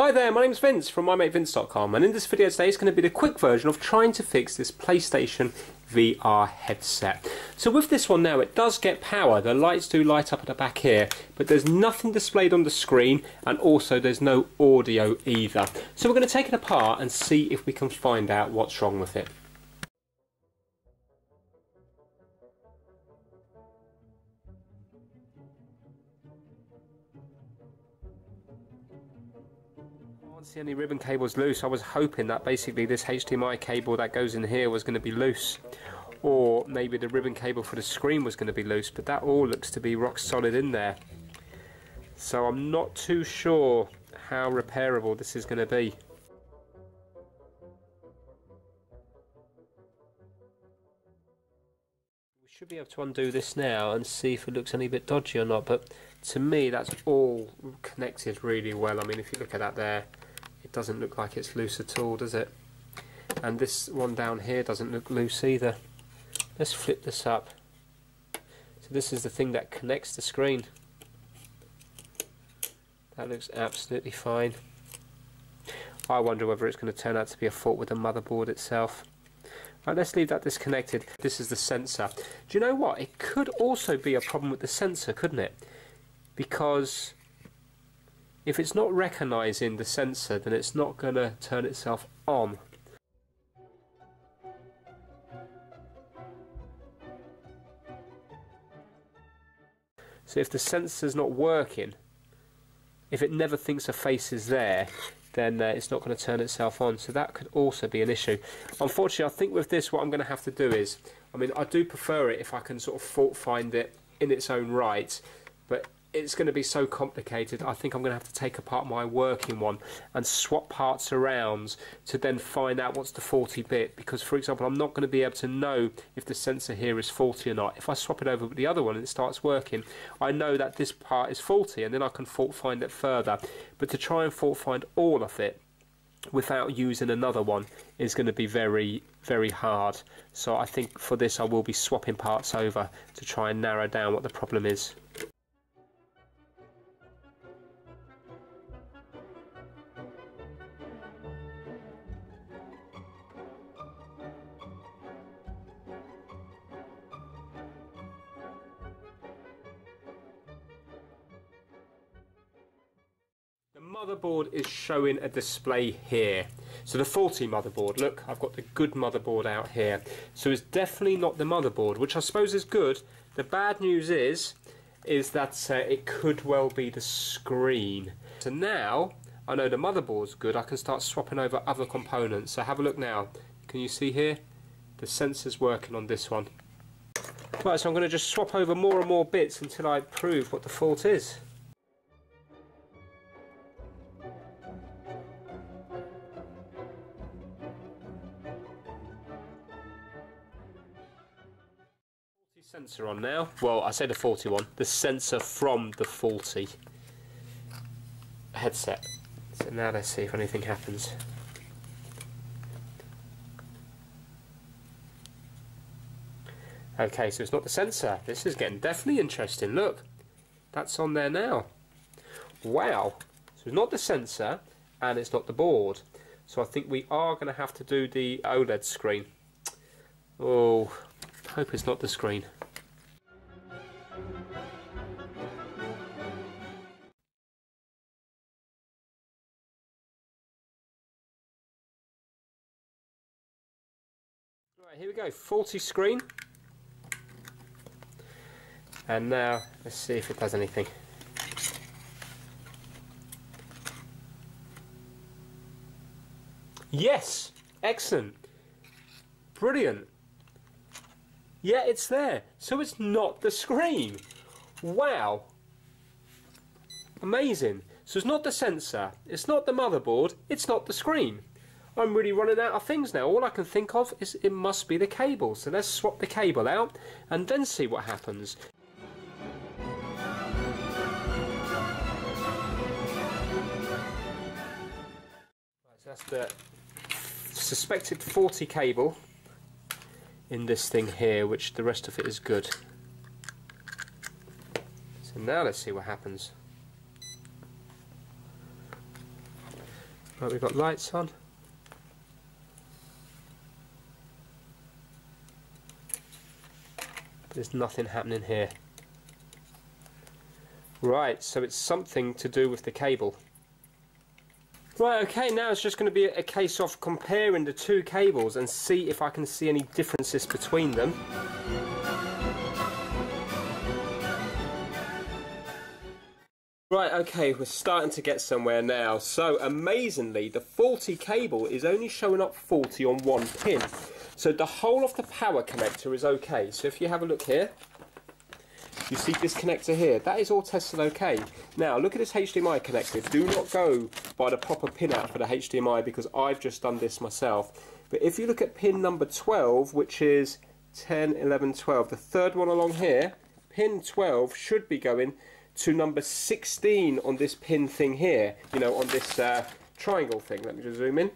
Hi there, my name's Vince from MyMateVince.com, and in this video today it's going to be the quick version of trying to fix this PlayStation VR headset. So with this one now, it does get power, the lights do light up at the back here, but there's nothing displayed on the screen and also there's no audio either. So we're going to take it apart and see if we can find out what's wrong with it. I can't see any ribbon cables loose. I was hoping that basically this HDMI cable that goes in here was going to be loose, or maybe the ribbon cable for the screen was going to be loose, but that all looks to be rock solid in there. So I'm not too sure how repairable this is going to be. We should be able to undo this now and see if it looks any bit dodgy or not, but to me that's all connected really well. I mean, if you look at that there, it doesn't look like it's loose at all, does it? And this one down here doesn't look loose either. Let's flip this up. So this is the thing that connects the screen. That looks absolutely fine. I wonder whether it's going to turn out to be a fault with the motherboard itself. Right, let's leave that disconnected. This is the sensor. Do you know what? It could also be a problem with the sensor, couldn't it? Because if it's not recognizing the sensor, then it's not going to turn itself on. So if the sensor's not working, if it never thinks a face is there, then it's not going to turn itself on. So that could also be an issue. Unfortunately, I think with this what I'm going to have to do is, I mean, I do prefer it if I can sort of fault find it in its own right, but it's going to be so complicated, I think I'm going to have to take apart my working one and swap parts around to then find out what's the faulty bit, because for example I'm not going to be able to know if the sensor here is faulty or not. If I swap it over with the other one and it starts working, I know that this part is faulty and then I can fault find it further. But to try and fault find all of it without using another one is going to be very, very hard. So I think for this I will be swapping parts over to try and narrow down what the problem is. Motherboard is showing a display here. So the faulty motherboard, look, I've got the good motherboard out here. So it's definitely not the motherboard, which I suppose is good. The bad news is that it could well be the screen. So now I know the motherboard's good, I can start swapping over other components. So have a look now. Can you see here? The sensor's working on this one. Right, so I'm going to just swap over more and more bits until I prove what the fault is. Sensor on now. Well, I said the faulty one. The sensor from the faulty headset. So now let's see if anything happens. Okay, so it's not the sensor. This is getting definitely interesting. Look, that's on there now. Wow. So it's not the sensor and it's not the board. So I think we are going to have to do the OLED screen. Oh, hope it's not the screen. Right, here we go, faulty screen. And now let's see if it does anything. Yes, excellent, brilliant. Yeah, it's there. So it's not the screen. Wow. Amazing. So it's not the sensor, it's not the motherboard, it's not the screen. I'm really running out of things now. All I can think of is it must be the cable. So let's swap the cable out and then see what happens. Right, so that's the suspected faulty cable in this thing here, which the rest of it is good. So now let's see what happens. Right, we've got lights on. But there's nothing happening here. Right, so it's something to do with the cable. Right, okay, now it's just going to be a case of comparing the two cables and see if I can see any differences between them. Right, okay, we're starting to get somewhere now. So, amazingly, the 40 cable is only showing up 40 on one pin. So the whole of the power connector is okay. So if you have a look here, you see this connector here, that is all tested okay. Now look at this HDMI connector. Do not go by the proper pin out for the HDMI because I've just done this myself. But if you look at pin number 12, which is 10, 11, 12, the third one along here, pin 12 should be going to number 16 on this pin thing here, you know, on this triangle thing. Let me just zoom in.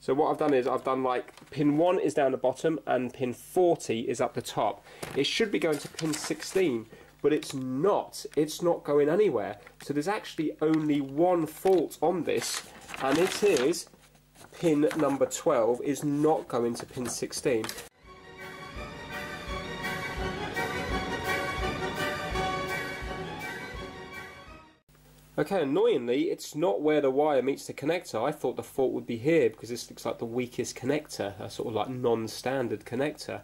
So what I've done is I've done like pin 1 is down the bottom and pin 40 is up the top. It should be going to pin 16, but it's not. It's not going anywhere. So there's actually only one fault on this, and it is pin number 12 is not going to pin 16. Okay, annoyingly, it's not where the wire meets the connector. I thought the fault would be here because this looks like the weakest connector, a sort of like non-standard connector.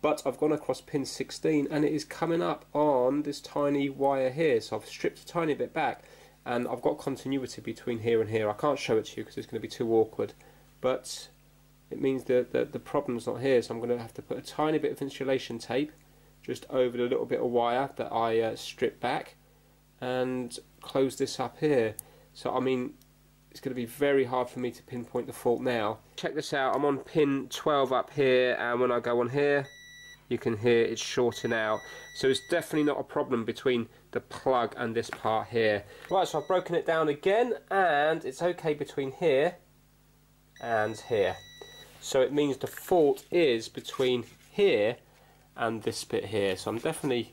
But I've gone across pin 16 and it is coming up on this tiny wire here. So I've stripped a tiny bit back and I've got continuity between here and here. I can't show it to you because it's going to be too awkward. But it means that the problem's not here. So I'm going to have to put a tiny bit of insulation tape just over the little bit of wire that I stripped back, and close this up here. So I mean, it's going to be very hard for me to pinpoint the fault now. Check this out, I'm on pin 12 up here, and when I go on here you can hear it's shorting out. So it's definitely not a problem between the plug and this part here. Right, so I've broken it down again and it's okay between here and here. So it means the fault is between here and this bit here. So I'm definitely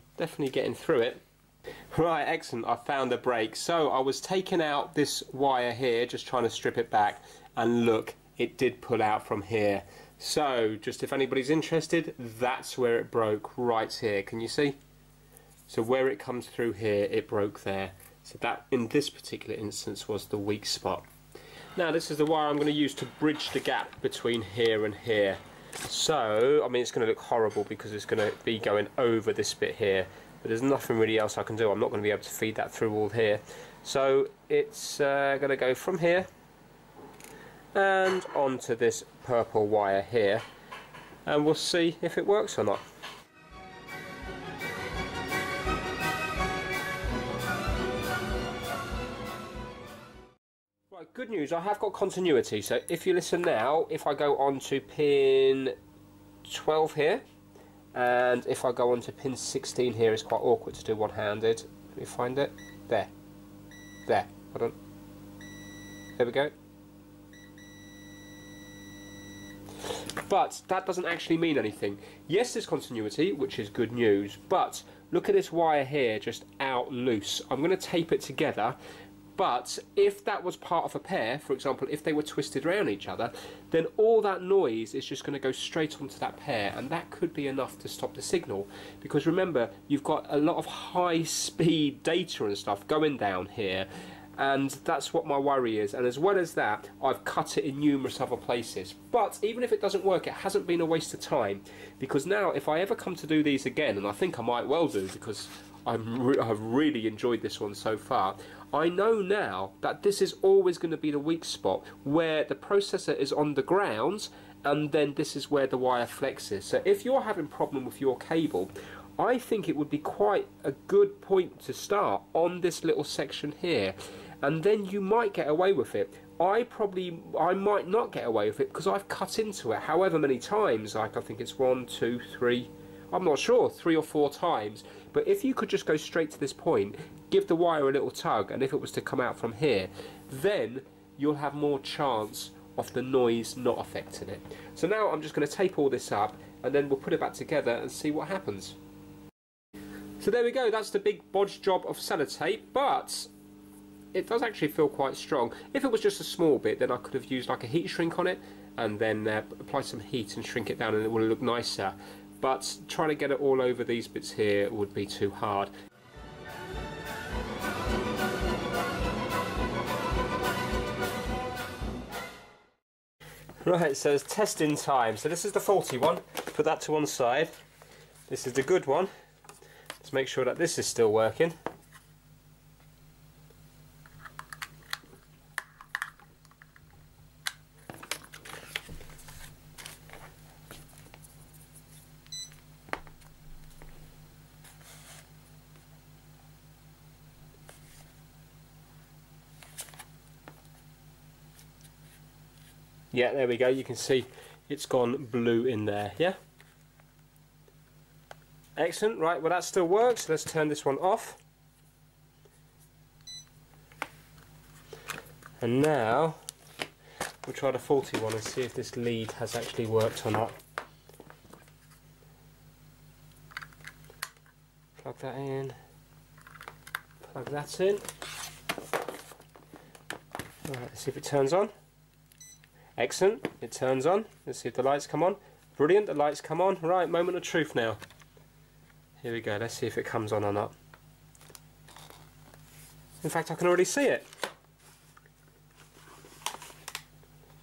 getting through it. Right, excellent, I found a break. So I was taking out this wire here, just trying to strip it back, and look, it did pull out from here. So, just if anybody's interested, that's where it broke, right here, can you see? So where it comes through here, it broke there. So that, in this particular instance, was the weak spot. Now this is the wire I'm going to use to bridge the gap between here and here. So, I mean, it's going to look horrible because it's going to be going over this bit here. But there's nothing really else I can do. I'm not going to be able to feed that through all here. So it's going to go from here and onto this purple wire here, and we'll see if it works or not. Right, good news, I have got continuity. So if you listen now, if I go on to pin 12 here, and if I go on to pin 16 here, it's quite awkward to do one-handed. Let me find it. There. There. Hold on. There we go. But that doesn't actually mean anything. Yes, there's continuity, which is good news, but look at this wire here just out loose. I'm going to tape it together. But if that was part of a pair, for example, if they were twisted around each other, then all that noise is just going to go straight onto that pair, and that could be enough to stop the signal. Because remember, you've got a lot of high-speed data and stuff going down here, and that's what my worry is. And as well as that, I've cut it in numerous other places. But even if it doesn't work, it hasn't been a waste of time, because now if I ever come to do these again, and I think I might well do, because I've really enjoyed this one so far. I know now that this is always going to be the weak spot where the processor is on the ground, and then this is where the wire flexes. So if you're having a problem with your cable, I think it would be quite a good point to start on this little section here, and then you might get away with it. I might not get away with it because I've cut into it however many times, like I think it's 1, 2, 3, I'm not sure, 3 or 4 times. But if you could just go straight to this point, give the wire a little tug, and if it was to come out from here, then you'll have more chance of the noise not affecting it. So now I'm just going to tape all this up, and then we'll put it back together and see what happens. So there we go, that's the big bodge job of sellotape, but it does actually feel quite strong. If it was just a small bit, then I could have used like a heat shrink on it and then apply some heat and shrink it down and it will look nicer. But trying to get it all over these bits here would be too hard. Right, so it's testing time. So this is the faulty one. Put that to one side. This is the good one. Let's make sure that this is still working. Yeah, there we go. You can see it's gone blue in there, yeah? Excellent. Right, well that still works. Let's turn this one off. And now we'll try the faulty one and see if this lead has actually worked or not. Plug that in. Plug that in. All right, let's see if it turns on. Excellent, it turns on. Let's see if the lights come on. Brilliant, the lights come on. Right, moment of truth now. Here we go, let's see if it comes on or not. In fact, I can already see it.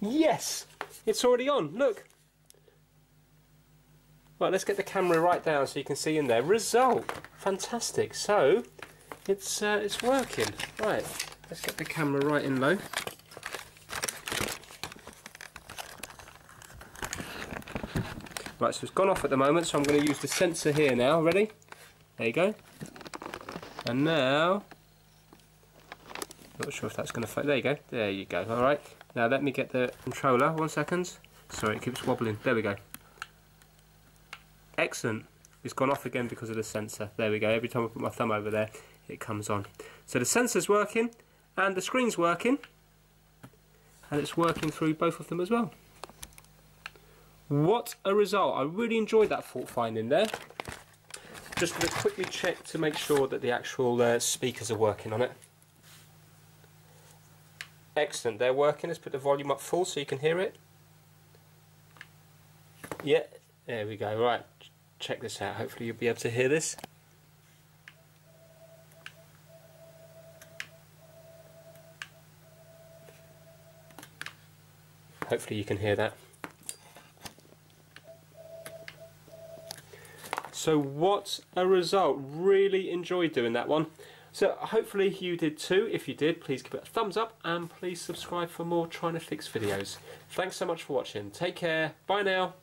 Yes, it's already on, look. Right, let's get the camera right down so you can see in there. Result, fantastic. So, it's working. Right, let's get the camera right in low. Right, so it's gone off at the moment, so I'm going to use the sensor here now. Ready? There you go. And now, not sure if that's going to fit. There you go. There you go. All right. Now let me get the controller. 1 second. Sorry, it keeps wobbling. There we go. Excellent. It's gone off again because of the sensor. There we go. Every time I put my thumb over there, it comes on. So the sensor's working, and the screen's working, and it's working through both of them as well. What a result. I really enjoyed that fault finding there. Just going to quickly check to make sure that the actual speakers are working on it. Excellent, they're working. Let's put the volume up full so you can hear it. Yeah, there we go. Right, check this out. Hopefully you'll be able to hear this. Hopefully you can hear that. So what a result. Really enjoyed doing that one. So hopefully you did too. If you did, please give it a thumbs up and please subscribe for more Trying to Fix videos. Thanks so much for watching. Take care. Bye now.